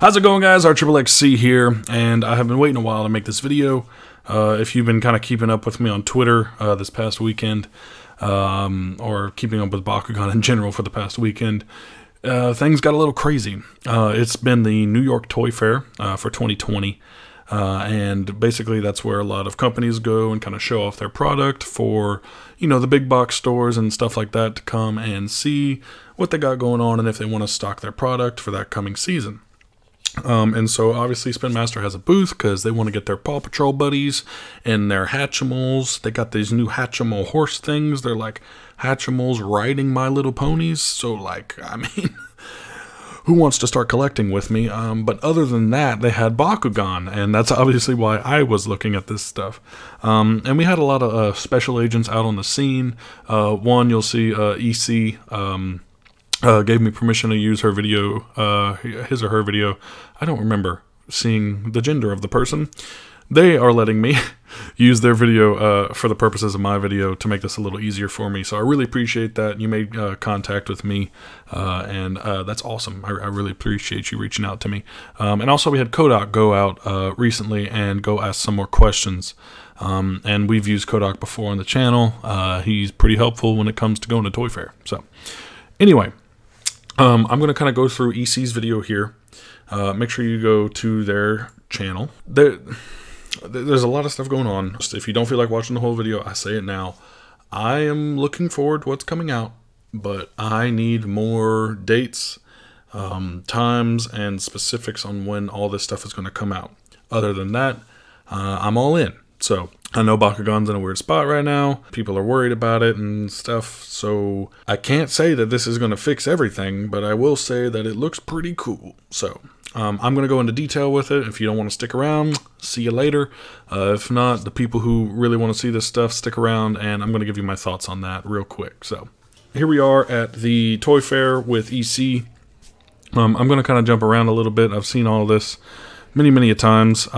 How's it going, guys? RXXC here, and I have been waiting a while to make this video. If you've been kind of keeping up with me on Twitter this past weekend, or keeping up with Bakugan in general for the past weekend, things got a little crazy. It's been the New York Toy Fair for 2020, and basically that's where a lot of companies go and kind of show off their product for, you know, the big box stores and stuff like that to come and see what they got going on and if they want to stock their product for that coming season. And so obviously Spin Master has a booth because they want to get their Paw Patrol buddies and their Hatchimals. They got these new Hatchimal horse things. They're like Hatchimals riding My Little Ponies. So, like, I mean, who wants to start collecting with me? But other than that, they had Bakugan, and that's obviously why I was looking at this stuff. And we had a lot of special agents out on the scene. One, you'll see EC... gave me permission to use her video, his or her video. I don't remember seeing the gender of the person. They are letting me use their video for the purposes of my video to make this a little easier for me. So I really appreciate that. You made contact with me, and that's awesome. I really appreciate you reaching out to me. And also we had Kodak go out recently and go ask some more questions. And we've used Kodak before on the channel. He's pretty helpful when it comes to going to Toy Fair. So anyway... I'm going to kind of go through EC's video here. Make sure you go to their channel. There's a lot of stuff going on. So if you don't feel like watching the whole video, I say it now. I am looking forward to what's coming out, but I need more dates, times, and specifics on when all this stuff is going to come out. Other than that, I'm all in. So I know Bakugan's in a weird spot right now. People are worried about it and stuff. So I can't say that this is going to fix everything, but I will say that it looks pretty cool. So I'm going to go into detail with it. If you don't want to stick around, see you later. If not, the people who really want to see this stuff, stick around, and I'm going to give you my thoughts on that real quick. So here we are at the Toy Fair with EC. I'm going to kind of jump around a little bit. I've seen all this many, many a times.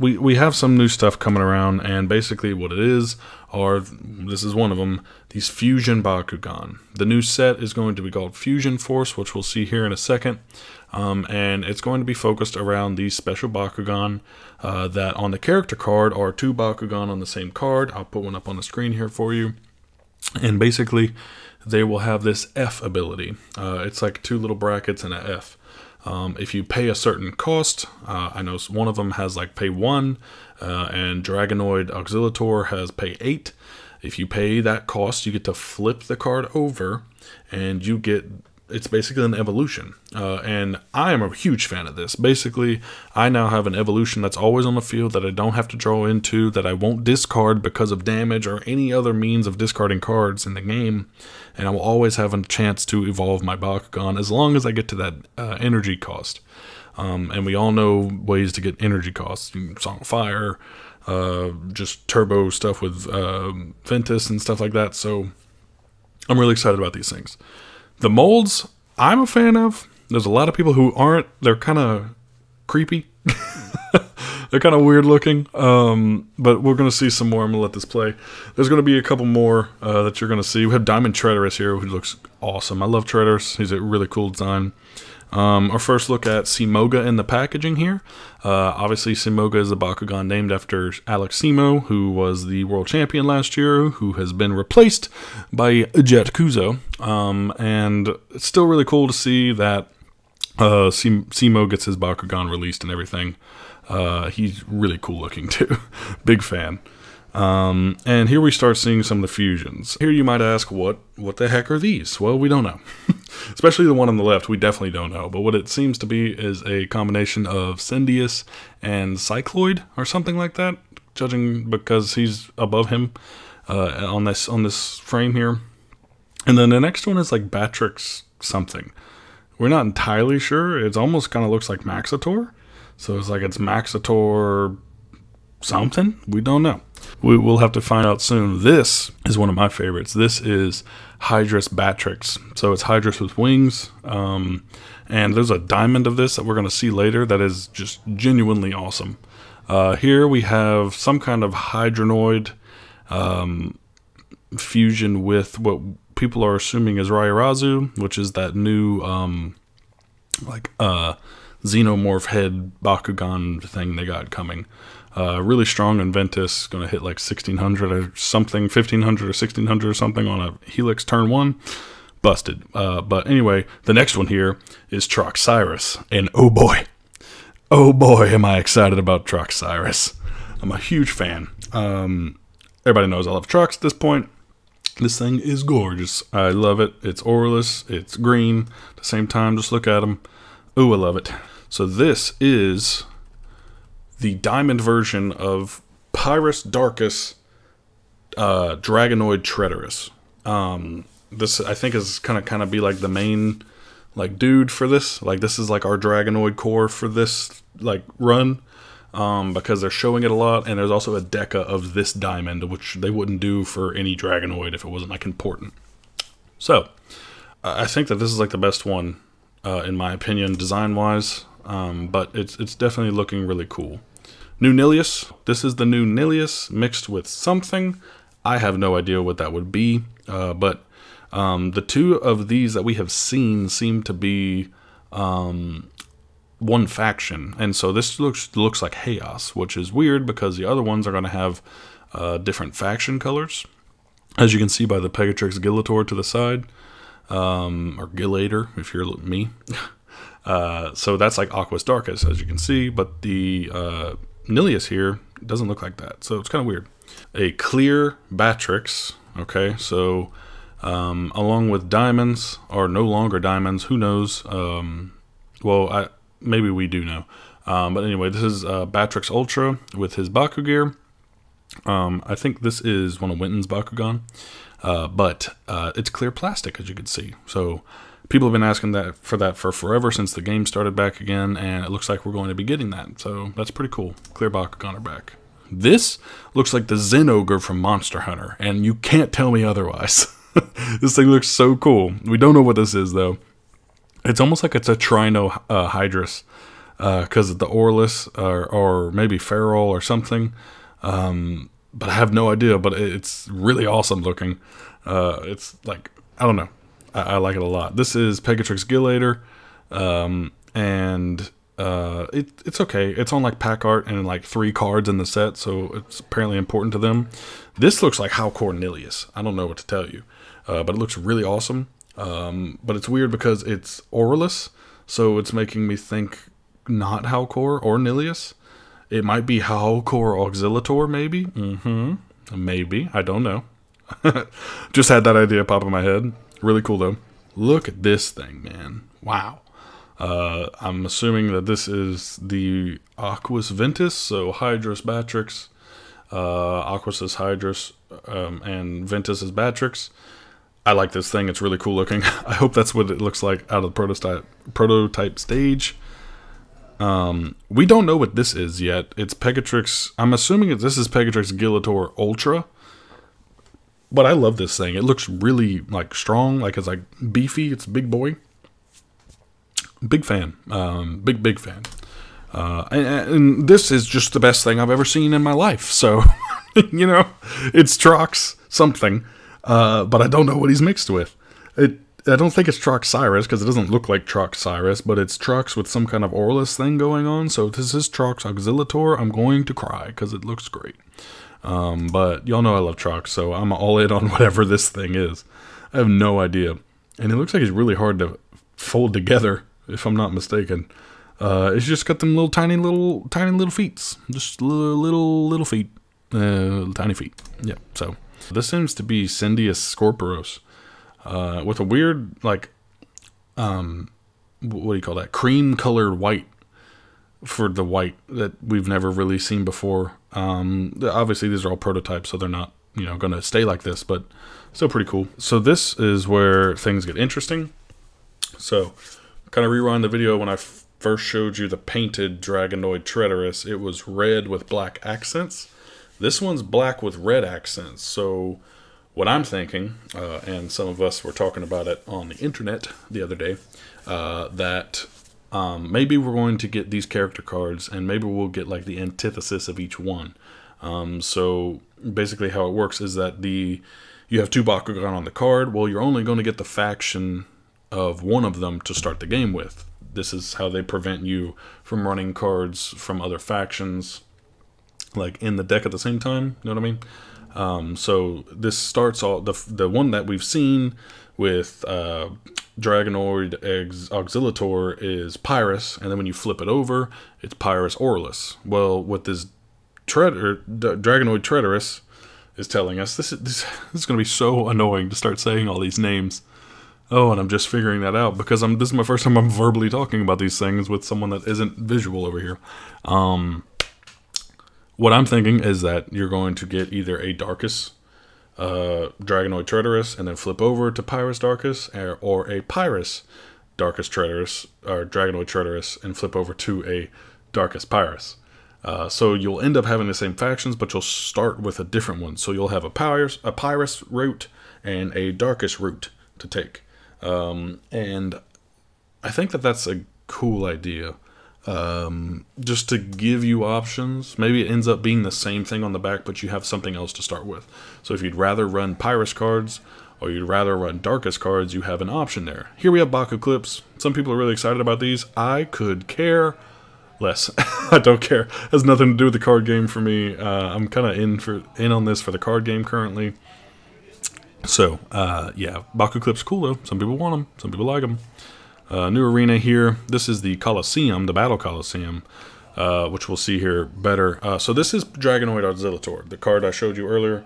We have some new stuff coming around, and basically what it is are, this is one of them, these Fusion Bakugan. The new set is going to be called Fusion Force, which we'll see here in a second, and it's going to be focused around these special Bakugan that on the character card are two Bakugan on the same card. I'll put one up on the screen here for you, and basically they will have this F ability. It's like two little brackets and an F. If you pay a certain cost, I know one of them has like pay 1, and Dragonoid Auxillator has pay 8. If you pay that cost, you get to flip the card over, and you get, it's basically an evolution. And I am a huge fan of this. Basically, I now have an evolution that's always on the field that I don't have to draw into, that I won't discard because of damage or any other means of discarding cards in the game. And I will always have a chance to evolve my Bakugan as long as I get to that energy cost. And we all know ways to get energy costs. Song of Fire, just turbo stuff with Ventus and stuff like that. So I'm really excited about these things. The molds, I'm a fan of. There's a lot of people who aren't. They're kind of creepy. They're kind of weird looking. But we're going to see some more. I'm going to let this play. There's going to be a couple more that you're going to see. We have Diamond Treacherous here, who looks awesome. I love Treacherous. He's a really cool design. Our first look at Simoga in the packaging here. Obviously, Simoga is a Bakugan named after Alex Simo, who was the world champion last year, who has been replaced by Jet Kuzo. And it's still really cool to see that Simo gets his Bakugan released and everything. He's really cool looking too. Big fan. And here we start seeing some of the fusions. Here you might ask, what the heck are these? Well, we don't know. Especially the one on the left, we definitely don't know. But what it seems to be is a combination of Cyndius and Cycloid or something like that, judging because he's above him on this frame here. And then the next one is like Batrix something. We're not entirely sure. It almost kind of looks like Maxator. So it's like it's Maxator something? We don't know. We will have to find out soon. This is one of my favorites. This is Hydrous Batrix. So it's Hydrus with wings. And there's a diamond of this that we're going to see later that is just genuinely awesome. Here we have some kind of Hydronoid fusion with what people are assuming is Rairazu, which is that new Xenomorph head Bakugan thing they got coming. Really strong in Ventus, going to hit like 1600 or something, 1500 or 1600 or something on a Helix turn one. Busted. But anyway, the next one here is Trox Cyrus, and oh boy, am I excited about Trox Cyrus. I'm a huge fan. Everybody knows I love Trox at this point. This thing is gorgeous. I love it. It's auraless. It's green. At the same time, just look at them. Ooh, I love it. So this is the diamond version of Pyrus Darkus Dragonoid Treaderous. This I think is kind of be like the main dude for this. This is like our Dragonoid core for this run. Because they're showing it a lot, and there's also a deca of this diamond, which they wouldn't do for any Dragonoid if it wasn't like important. So I think that this is like the best one in my opinion, design wise. But it's definitely looking really cool. New Nillious. This is the new Nillious mixed with something. I have no idea what that would be. But the two of these that we have seen seem to be one faction, and so this looks like Chaos, which is weird because the other ones are going to have different faction colors, as you can see by the Pegatrix Gillator to the side, or Gillator if you're me. So that's like Aqua's Darkest, as you can see, but the Nillious here doesn't look like that, so it's kind of weird. A clear Batrix. Okay, so along with diamonds, or no longer diamonds, who knows? Well, maybe we do know. But anyway, this is Batrix Ultra with his Baku gear. I think this is one of Winton's Bakugan. But it's clear plastic, as you can see. So people have been asking for that for forever, since the game started back again, and it looks like we're going to be getting that. So that's pretty cool. Clear Bakugan are back. This looks like the Zen Ogre from Monster Hunter, and you can't tell me otherwise. This thing looks so cool. We don't know what this is, though. It's almost like it's a Trino Hydrus, because of the Orlis, or maybe Feral or something. But I have no idea, but it's really awesome looking. It's like, I don't know. I like it a lot. This is Pegatrix Gillator, it's okay. It's on like pack art and like 3 cards in the set, so it's apparently important to them. This looks like Halcor Ornelius. I don't know what to tell you, but it looks really awesome. But it's weird because it's auraless, so it's making me think not Halcor Ornelius. It might be Halcor Auxillator, maybe. Maybe. I don't know. Just had that idea pop in my head. Really cool, though. Look at this thing, man. Wow. I'm assuming that this is the Aquas Ventus, so Hydrus Batrix. Aquas is Hydrus, and Ventus is Batrix. I like this thing. It's really cool looking. I hope that's what it looks like out of the prototype stage. We don't know what this is yet. It's Pegatrix. I'm assuming this is Pegatrix Gillator Ultra. But I love this thing. It looks really like strong. Like, it's like beefy. It's a big boy. Big fan. Big fan. And this is just the best thing I've ever seen in my life. So, you know, it's Trox something. But I don't know what he's mixed with. I don't think it's Trox Cyrus, because it doesn't look like Trox Cyrus, but it's Trox with some kind of Orlis thing going on. So if this is Trox Auxillator, I'm going to cry because it looks great. But y'all know I love Trox, so I'm all in on whatever this thing is. I have no idea. And it looks like it's really hard to fold together, if I'm not mistaken. It's just got them tiny little feet. Just little feet. Tiny feet. Yeah, so. This seems to be Cyndius Scorporos, with a weird, like, what do you call that? Cream-colored white for the white that we've never really seen before. Obviously, these are all prototypes, so they're not, you know, going to stay like this, but still pretty cool. So this is where things get interesting. So kind of rewind the video when I first showed you the painted Dragonoid Treaderous. It was red with black accents. This one's black with red accents, so what I'm thinking, and some of us were talking about it on the internet the other day, that maybe we're going to get these character cards, and maybe we'll get like the antithesis of each one. So basically how it works is that you have 2 Bakugan on the card. Well, you're only going to get the faction of one of them to start the game with. This is how they prevent you from running cards from other factions, like, in the deck at the same time. You know what I mean? So this starts all the one that we've seen with Dragonoid Auxillator is Pyrus, and then when you flip it over, it's Pyrus Orlis. Well, what this Dragonoid Treaderous is telling us, this is going to be so annoying to start saying all these names. Oh, and I'm just figuring that out because this is my first time I'm verbally talking about these things with someone that isn't visual over here. What I'm thinking is that you're going to get either a Darkus, Dragonoid Treaderous, and then flip over to Pyrus Darkus, or a Pyrus Darkus Treaderous, or Dragonoid Treaderous, and flip over to a Darkus Pyrus. So you'll end up having the same factions, but you'll start with a different one. So you'll have a Pyrus route and a Darkus route to take. And I think that that's a cool idea. Just to give you options. Maybe it ends up being the same thing on the back, but you have something else to start with. So if you'd rather run Pyrus cards, or you'd rather run Darkus cards, you have an option there. Here we have Baku Clips. Some people are really excited about these. I could care less. I don't care. It has nothing to do with the card game for me. I'm kind of in on this for the card game currently. So, yeah, Baku Clips cool though. Some people want them. Some people like them. New arena here. This is the Colosseum, the Battle Colosseum, which we'll see here better. So this is Dragonoid Auxillator, the card I showed you earlier.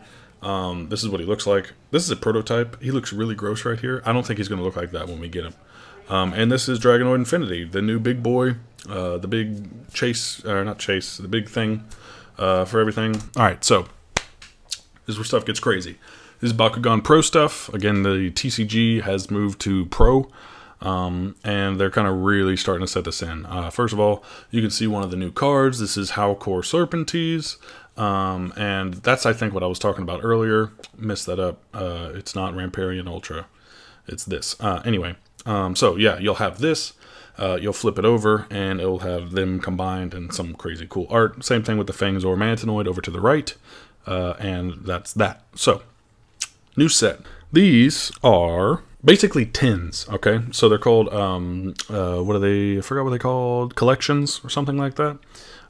This is what he looks like. This is a prototype. He looks really gross right here. I don't think he's going to look like that when we get him. And this is Dragonoid Infinity, the new big boy, the big chase, or not chase, the big thing for everything. All right, so this is where stuff gets crazy. This is Bakugan Pro stuff. Again, the TCG has moved to Pro. And they're kind of really starting to set this in. First of all, you can see one of the new cards. This is Halcor Serpentes, and that's, I think, what I was talking about earlier. Missed that up. It's not Ramparian Ultra. It's this. Anyway, so yeah, you'll have this. You'll flip it over, and it'll have them combined and some crazy cool art. Same thing with the Fangs or Mantinoid over to the right, and that's that. So, new set. These are basically tins, okay? So they're called, what are they? I forgot what they called, collections or something like that.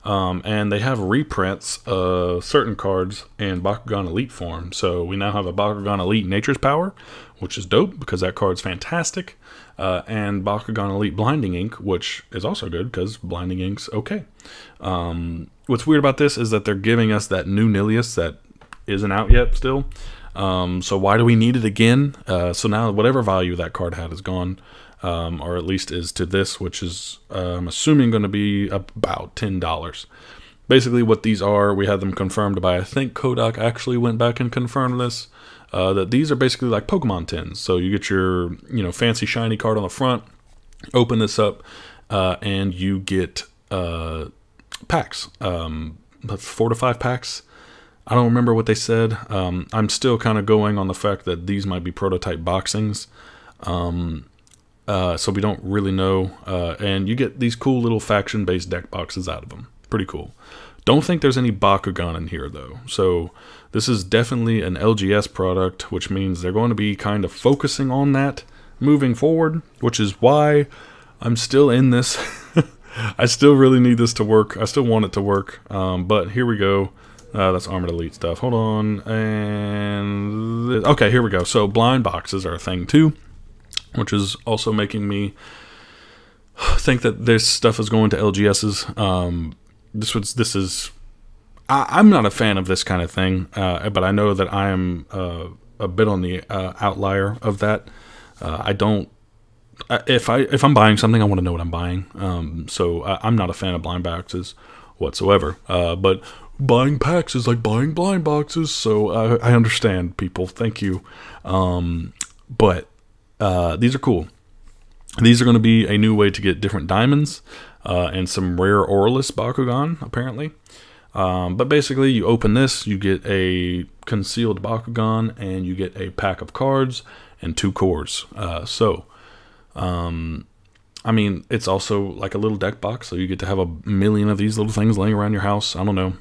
And they have reprints of certain cards in Bakugan Elite form. So we now have a Bakugan Elite Nature's Power, which is dope because that card's fantastic. And Bakugan Elite Blinding Ink, which is also good because Blinding Ink's okay. What's weird about this is that they're giving us that new Nillious that isn't out yet still. So why do we need it again? So now whatever value that card had is gone, or at least is to this, which is, I'm assuming going to be about $10. Basically what these are, we had them confirmed by, I think Kodak actually went back and confirmed this, that these are basically like Pokemon tins. So you get your, you know, fancy shiny card on the front, open this up, and you get, packs, 4 to 5 packs. I don't remember what they said. I'm still kind of going on the fact that these might be prototype boxings. So we don't really know. And you get these cool little faction-based deck boxes out of them. Pretty cool. Don't think there's any Bakugan in here, though. So this is definitely an LGS product, which means they're going to be kind of focusing on that moving forward, which is why I'm still in this. I still really need this to work. I still want it to work. But here we go. That's Armored Elite stuff. Hold on. And okay, here we go. So blind boxes are a thing too, which is also making me think that this stuff is going to LGSs. I'm not a fan of this kind of thing, but I know that I am a bit on the outlier of that. If I'm buying something, I want to know what I'm buying. So I'm not a fan of blind boxes whatsoever. But buying packs is like buying blind boxes, so I understand, people. Thank you. But these are cool. These are going to be a new way to get different diamonds and some rare Orlis Bakugan, apparently. But basically, you open this, you get a concealed Bakugan, and you get a pack of cards and 2 cores. I mean, it's also like a little deck box, so you get to have 1 million of these little things laying around your house. I don't know.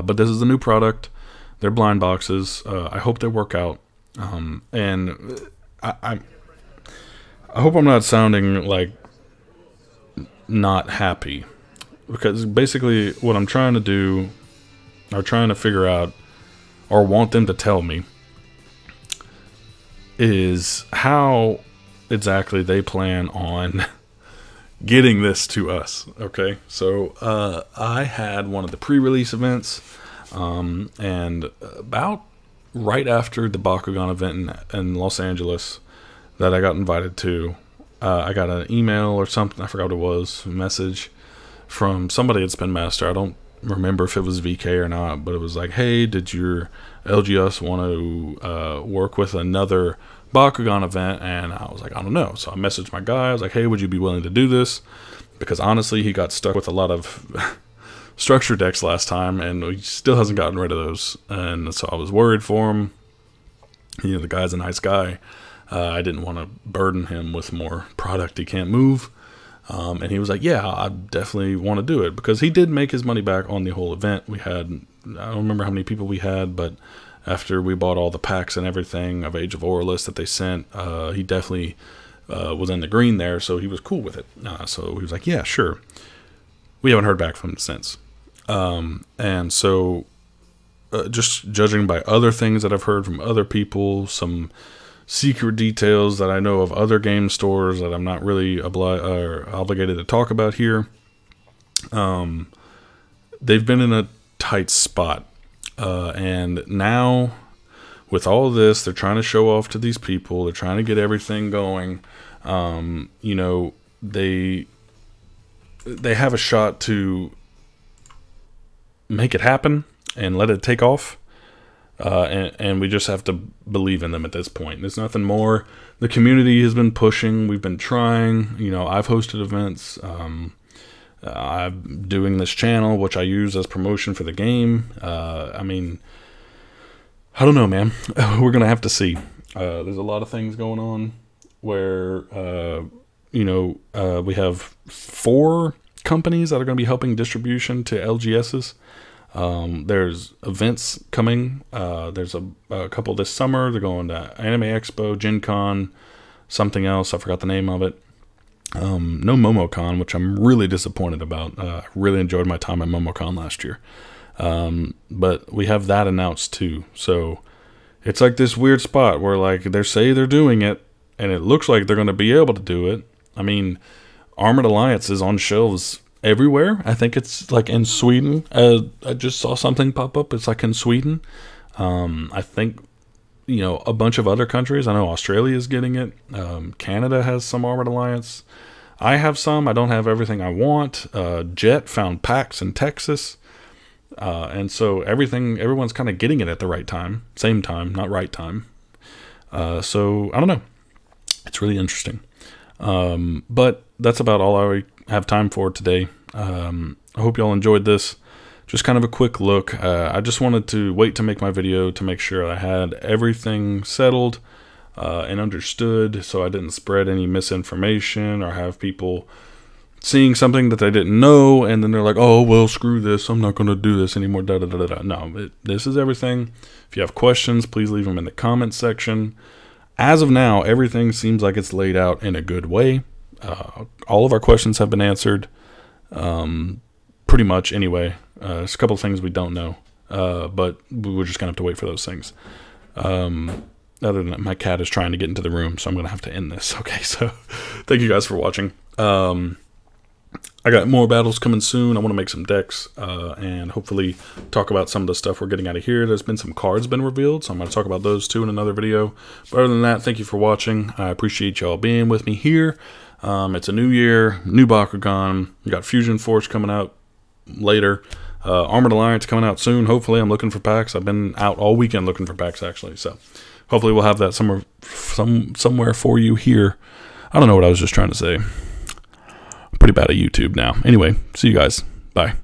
But this is a new product. They're blind boxes. I hope they work out. And I hope I'm not sounding like not happy. Because basically what I'm trying to do, or trying to figure out, or want them to tell me, is how exactly they plan on getting this to us. Okay, so I had one of the pre-release events, and about right after the Bakugan event in Los Angeles that I got invited to, I got an email or something, I forgot what it was, a message from somebody at Spin Master. I don't remember if it was VK or not, but it was like, hey, did your LGS want to work with another Bakugan event? And I was like, I don't know. So I messaged my guy. I was like, hey, would you be willing to do this? Because honestly, he got stuck with a lot of structure decks last time, and he still hasn't gotten rid of those. And so I was worried for him. You know, the guy's a nice guy. I didn't want to burden him with more product he can't move. And he was like, yeah, I definitely want to do it, because he did make his money back on the whole event. We had, I don't remember how many people we had, but after we bought all the packs and everything of Age of Orlis that they sent, he definitely was in the green there, so he was cool with it. So he was like, yeah, sure. We haven't heard back from him since. And so just judging by other things that I've heard from other people, some secret details that I know of other game stores that I'm not really obligated to talk about here. They've been in a tight spot. And now, with all this, they're trying to show off to these people. They're trying to get everything going. You know, they have a shot to make it happen and let it take off. And we just have to believe in them at this point. There's nothing more. The community has been pushing. We've been trying. You know, I've hosted events. I'm doing this channel, which I use as promotion for the game. I mean, I don't know, man. We're going to have to see. There's a lot of things going on where, you know, we have 4 companies that are going to be helping distribution to LGSs. There's events coming. There's a couple this summer. They're going to Anime Expo, Gen Con, something else. I forgot the name of it. No MomoCon, which I'm really disappointed about. I really enjoyed my time at MomoCon last year. But we have that announced too. So it's like this weird spot where, like, they say they're doing it, and it looks like they're going to be able to do it. I mean, Armored Alliance is on shelves everywhere. I think it's like in Sweden. I just saw something pop up. It's like in Sweden. I think, you know, a bunch of other countries. I know Australia is getting it. Canada has some Armored Alliance. I have some. I don't have everything I want. Jet found packs in Texas. And so everyone's kind of getting it at the right time. Same time, not right time. So I don't know. It's really interesting. But that's about all I have time for today. I hope y'all enjoyed this. Just kind of a quick look. I just wanted to wait to make my video to make sure I had everything settled and understood, so I didn't spread any misinformation or have people seeing something that they didn't know and then they're like, oh, well, screw this, I'm not going to do this anymore, da da da da. No, this is everything. If you have questions, please leave them in the comment section. As of now, everything seems like it's laid out in a good way. All of our questions have been answered, pretty much anyway. There's a couple of things we don't know, but we're just going to have to wait for those things. Other than that, my cat is trying to get into the room, so I'm going to have to end this. Okay, so thank you guys for watching. I got more battles coming soon. I want to make some decks and hopefully talk about some of the stuff we're getting out of here. There's been some cards been revealed, so I'm going to talk about those too in another video. But other than that, thank you for watching. I appreciate y'all being with me here. It's a new year, new Bakugan. We got Fusion Force coming out later. Armored Alliance coming out soon. Hopefully, I'm looking for packs. I've been out all weekend looking for packs, actually. So hopefully we'll have that somewhere for you here. I don't know what I was just trying to say. I'm pretty bad at YouTube now. Anyway, see you guys. Bye.